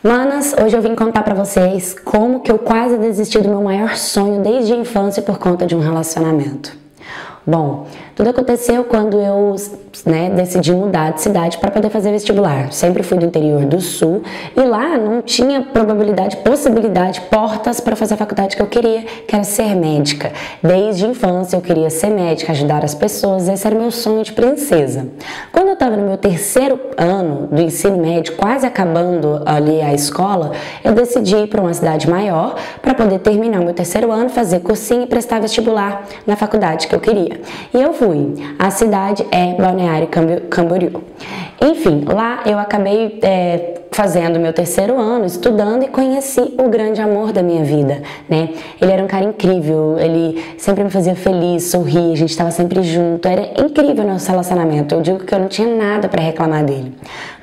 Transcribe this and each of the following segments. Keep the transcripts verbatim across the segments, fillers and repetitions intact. Manas, hoje eu vim contar pra vocês como que eu quase desisti do meu maior sonho desde a infância por conta de um relacionamento. Bom, tudo aconteceu quando eu né, decidi mudar de cidade para poder fazer vestibular. Sempre fui do interior do sul e lá não tinha probabilidade, possibilidade, portas para fazer a faculdade que eu queria, que era ser médica. Desde a infância eu queria ser médica, ajudar as pessoas, esse era o meu sonho de princesa. Quando eu estava no meu terceiro ano do ensino médio, quase acabando ali a escola, eu decidi ir para uma cidade maior para poder terminar o meu terceiro ano, fazer cursinho e prestar vestibular na faculdade que eu queria. E eu fui. A cidade é Balneário Camboriú. Enfim, lá eu acabei é, fazendo meu terceiro ano, estudando e conheci o grande amor da minha vida, né? Ele era um cara incrível, ele sempre me fazia feliz, sorria, a gente estava sempre junto, era incrível o nosso relacionamento, eu digo que eu não tinha nada para reclamar dele.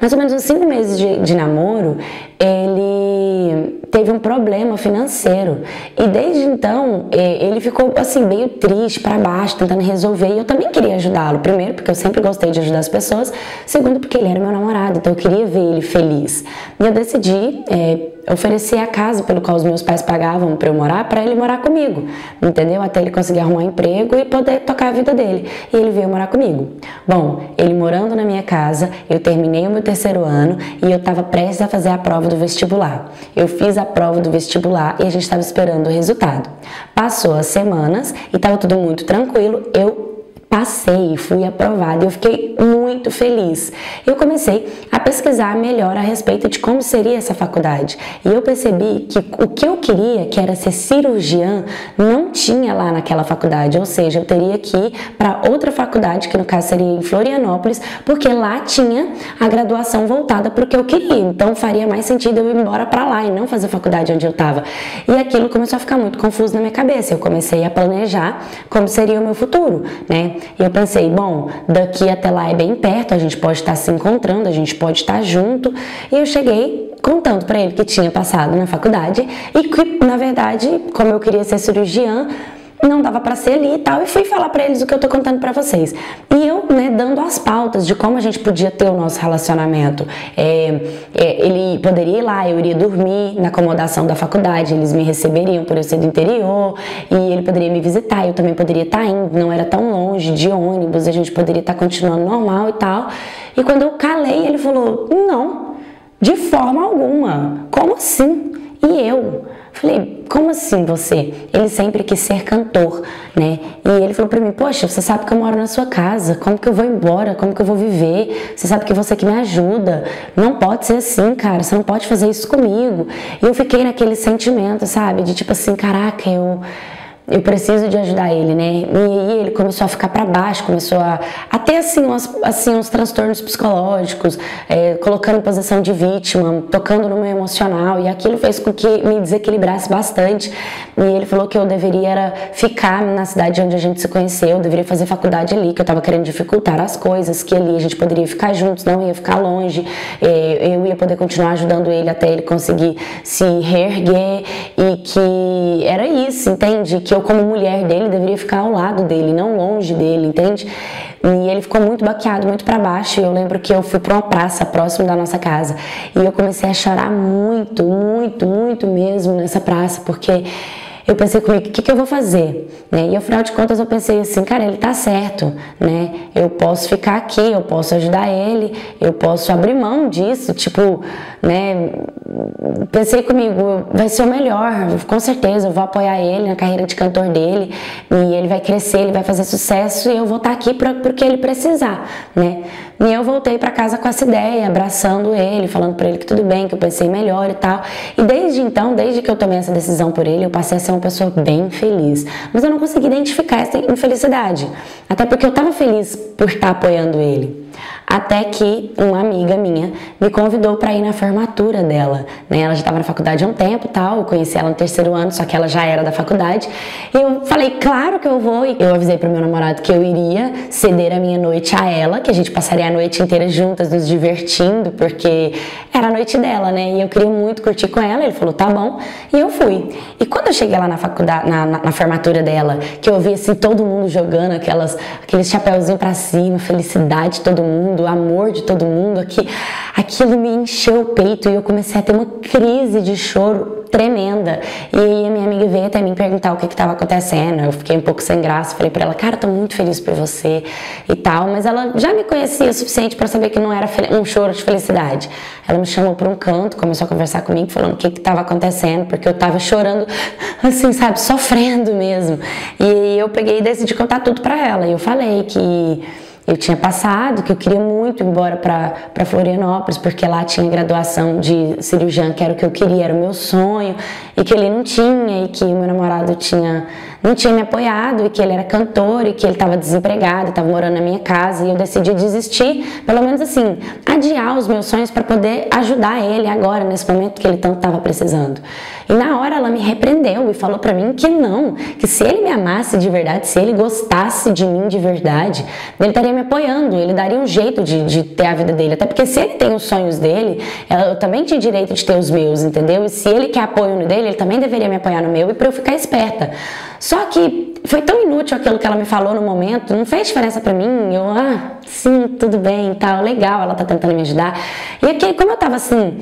Mais ou menos uns cinco meses de, de namoro, ele teve um problema financeiro e desde então ele ficou assim meio triste, para baixo, tentando resolver e eu também queria ajudá-lo, primeiro porque eu sempre gostei de ajudar as pessoas, segundo porque ele era meu namorado, então eu queria ver ele feliz. E eu decidi é, oferecer a casa pelo qual os meus pais pagavam para eu morar, para ele morar comigo, entendeu? Até ele conseguir arrumar um emprego e poder tocar a vida dele. E ele veio morar comigo. Bom, ele morando na minha casa, eu terminei o meu terceiro ano e eu estava prestes a fazer a prova do vestibular. Eu fiz a prova do vestibular e a gente estava esperando o resultado. Passou as semanas e estava tudo muito tranquilo, eu passei, fui aprovada e eu fiquei muito feliz. Eu comecei a pesquisar melhor a respeito de como seria essa faculdade e eu percebi que o que eu queria, que era ser cirurgiã, não tinha lá naquela faculdade, ou seja, eu teria que ir para outra faculdade, que no caso seria em Florianópolis, porque lá tinha a graduação voltada para o que eu queria, então faria mais sentido eu ir embora para lá e não fazer faculdade onde eu estava. E aquilo começou a ficar muito confuso na minha cabeça, eu comecei a planejar como seria o meu futuro, né? E eu pensei, bom, daqui até lá é bem perto, a gente pode estar se encontrando, a gente pode estar junto. E eu cheguei contando para ele que tinha passado na faculdade e que, na verdade, como eu queria ser cirurgiã, não dava para ser ali e tal, e fui falar para eles o que eu tô contando para vocês. E eu, né, dando as pautas de como a gente podia ter o nosso relacionamento. É, é, ele poderia ir lá, eu iria dormir na acomodação da faculdade, eles me receberiam por eu ser do interior, e ele poderia me visitar, eu também poderia estar indo, não era tão longe, de ônibus, a gente poderia estar continuando normal e tal. E quando eu calei, ele falou, não, de forma alguma, como assim? E eu falei, como assim você? Ele sempre quis ser cantor, né? E ele falou pra mim, poxa, você sabe que eu moro na sua casa, como que eu vou embora? Como que eu vou viver? Você sabe que você que me ajuda. Não pode ser assim, cara, você não pode fazer isso comigo. E eu fiquei naquele sentimento, sabe? De tipo assim, caraca, eu... eu preciso de ajudar ele, né? E aí ele começou a ficar para baixo, começou a, a ter assim, umas, assim, uns transtornos psicológicos, é, colocando em posição de vítima, tocando no meu emocional, e aquilo fez com que me desequilibrasse bastante. E ele falou que eu deveria era ficar na cidade onde a gente se conheceu, eu deveria fazer faculdade ali, que eu tava querendo dificultar as coisas, que ali a gente poderia ficar juntos, não ia ficar longe, é, eu ia poder continuar ajudando ele até ele conseguir se reerguer, e que era isso, entende? Que eu, como mulher dele, deveria ficar ao lado dele, não longe dele, entende? E ele ficou muito baqueado, muito pra baixo. E eu lembro que eu fui pra uma praça próximo da nossa casa e eu comecei a chorar muito, muito, muito mesmo nessa praça, porque eu pensei comigo, o que, que eu vou fazer? Né? E afinal de contas eu pensei assim, cara, ele tá certo, né? Eu posso ficar aqui, eu posso ajudar ele, eu posso abrir mão disso, tipo, né? Pensei comigo, vai ser o melhor, com certeza, eu vou apoiar ele na carreira de cantor dele, e ele vai crescer, ele vai fazer sucesso, e eu vou estar aqui pra, porque ele precisar, né? E eu voltei pra casa com essa ideia, abraçando ele, falando pra ele que tudo bem, que eu pensei melhor e tal. E desde então, desde que eu tomei essa decisão por ele, eu passei a ser uma pessoa bem feliz, mas eu não consegui identificar essa infelicidade, até porque eu estava feliz por estar apoiando ele, até que uma amiga minha me convidou para ir na formatura dela, né? Ela já estava na faculdade há um tempo, tal, eu conheci ela no terceiro ano, só que ela já era da faculdade, e eu falei, claro que eu vou, e eu avisei para o meu namorado que eu iria ceder a minha noite a ela, que a gente passaria a noite inteira juntas, nos divertindo, porque era a noite dela, né, e eu queria muito curtir com ela, ele falou, tá bom, e eu fui. E quando eu cheguei lá na faculdade, na, na, na formatura dela, que eu vi assim, todo mundo jogando aquelas, aqueles chapéuzinhos para cima, felicidade, todo mundo mundo, o amor de todo mundo, aqui, aquilo me encheu o peito e eu comecei a ter uma crise de choro tremenda. E aí a minha amiga veio até mim perguntar o que estava acontecendo. Eu fiquei um pouco sem graça, falei pra ela, cara, tô muito feliz por você e tal, mas ela já me conhecia o suficiente pra saber que não era um choro de felicidade. Ela me chamou pra um canto, começou a conversar comigo, falando o que estava acontecendo, porque eu tava chorando, assim, sabe, sofrendo mesmo. E eu peguei e decidi contar tudo pra ela, e eu falei que eu tinha passado, que eu queria muito ir embora para Florianópolis, porque lá tinha graduação de cirurgiã, que era o que eu queria, era o meu sonho, e que ele não tinha, e que o meu namorado tinha, não tinha me apoiado, e que ele era cantor, e que ele estava desempregado, estava morando na minha casa, e eu decidi desistir, pelo menos assim, adiar os meus sonhos para poder ajudar ele agora, nesse momento que ele tanto estava precisando. E na hora ela me repreendeu e falou para mim que não, que se ele me amasse de verdade, se ele gostasse de mim de verdade, ele estaria me apoiando, ele daria um jeito de, de ter a vida dele, até porque se ele tem os sonhos dele, eu também tinha direito de ter os meus, entendeu? E se ele quer apoio no dele, ele também deveria me apoiar no meu, e pra eu ficar esperta. Só que foi tão inútil aquilo que ela me falou no momento, não fez diferença pra mim, eu, ah, sim, tudo bem, tal, legal, ela tá tentando me ajudar. E aqui, como eu tava assim,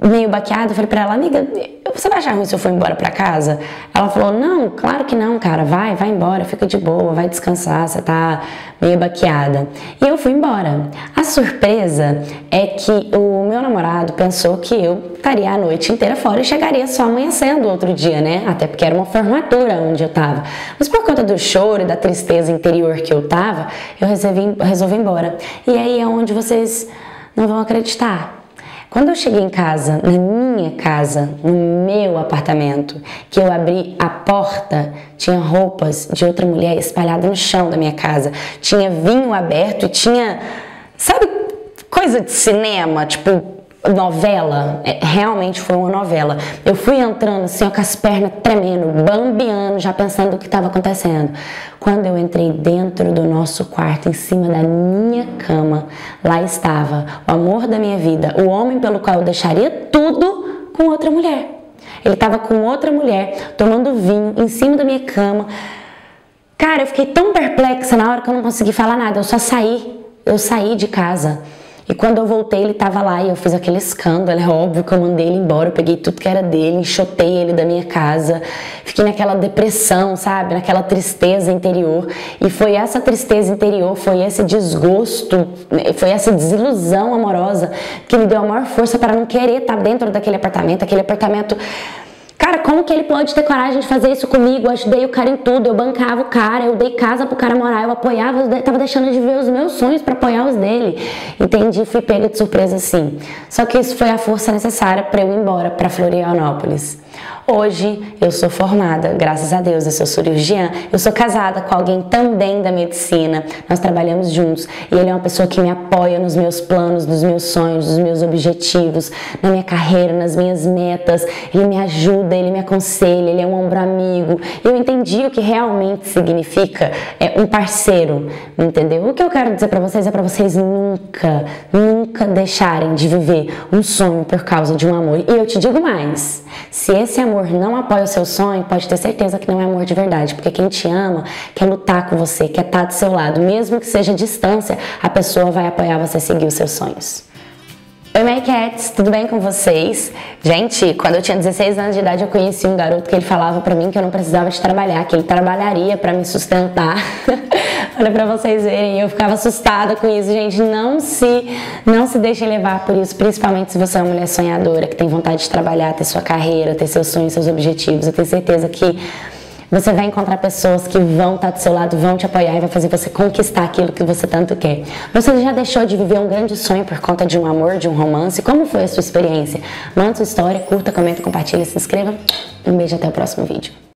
meio baqueada, eu falei pra ela, amiga, você vai achar ruim se eu for embora pra casa? Ela falou, não, claro que não, cara, vai, vai embora, fica de boa, vai descansar, você tá meio baqueada. E eu fui embora. A surpresa é que o meu namorado pensou que eu estaria a noite inteira fora e chegaria só amanhecendo outro dia, né? Até porque era uma formatura onde eu tava. Mas por conta do choro e da tristeza interior que eu tava, eu resolvi, resolvi ir embora. E aí é onde vocês não vão acreditar. Quando eu cheguei em casa, na minha casa, no meu apartamento, que eu abri a porta, tinha roupas de outra mulher espalhadas no chão da minha casa, tinha vinho aberto e tinha, sabe, coisa de cinema, tipo, novela, realmente foi uma novela. Eu fui entrando assim, ó, com as pernas tremendo, bambiando, já pensando o que estava acontecendo. Quando eu entrei dentro do nosso quarto, em cima da minha cama, lá estava o amor da minha vida, o homem pelo qual eu deixaria tudo, com outra mulher. Ele estava com outra mulher, tomando vinho, em cima da minha cama. Cara, eu fiquei tão perplexa na hora que eu não consegui falar nada, eu só saí, eu saí de casa. E quando eu voltei, ele tava lá e eu fiz aquele escândalo, é óbvio que eu mandei ele embora, eu peguei tudo que era dele, enxotei ele da minha casa, fiquei naquela depressão, sabe, naquela tristeza interior, e foi essa tristeza interior, foi esse desgosto, foi essa desilusão amorosa que me deu a maior força para não querer estar dentro daquele apartamento, aquele apartamento... Cara, como que ele pode ter coragem de fazer isso comigo? Eu ajudei o cara em tudo, eu bancava o cara, eu dei casa pro cara morar, eu apoiava, eu tava deixando de ver os meus sonhos pra apoiar os dele. Entendi, fui pega de surpresa sim. Só que isso foi a força necessária pra eu ir embora pra Florianópolis. Hoje eu sou formada, graças a Deus, eu sou cirurgiã, eu sou casada com alguém também da medicina, nós trabalhamos juntos e ele é uma pessoa que me apoia nos meus planos, nos meus sonhos, nos meus objetivos, na minha carreira, nas minhas metas, ele me ajuda, ele me aconselha, ele é um ombro amigo, eu entendi o que realmente significa é um parceiro, entendeu? O que eu quero dizer pra vocês é pra vocês nunca, nunca deixarem de viver um sonho por causa de um amor, e eu te digo mais, se esse amor não apoia o seu sonho, pode ter certeza que não é amor de verdade, porque quem te ama quer lutar com você, quer estar do seu lado, mesmo que seja distância, a pessoa vai apoiar você a seguir os seus sonhos. Oi, my cats, tudo bem com vocês? Gente, quando eu tinha dezesseis anos de idade, eu conheci um garoto que ele falava pra mim que eu não precisava de trabalhar, que ele trabalharia pra me sustentar. Olha pra vocês verem, eu ficava assustada com isso, gente, não se, não se deixem levar por isso, principalmente se você é uma mulher sonhadora, que tem vontade de trabalhar, ter sua carreira, ter seus sonhos, seus objetivos. Eu tenho certeza que você vai encontrar pessoas que vão estar do seu lado, vão te apoiar e vai fazer você conquistar aquilo que você tanto quer. Você já deixou de viver um grande sonho por conta de um amor, de um romance? Como foi a sua experiência? Manda sua história, curta, comenta, compartilha, se inscreva. Um beijo, até o próximo vídeo.